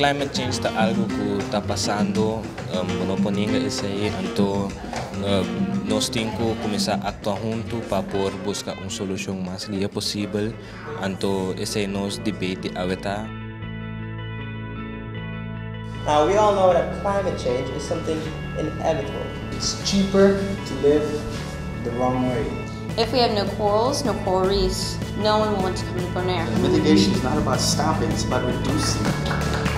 climate change está algo que está pasando no Boninga esse aí, então nós temos que começar a actuar juntos para poder buscar uma solução mais livre possível, então esse é nosso debate agora. Now we all know that climate change is something inevitable. It's cheaper to live the wrong way. If we have no corals, no coral reefs, no one wants to come to Bonaire. Mitigation is not about stopping, it's about reducing.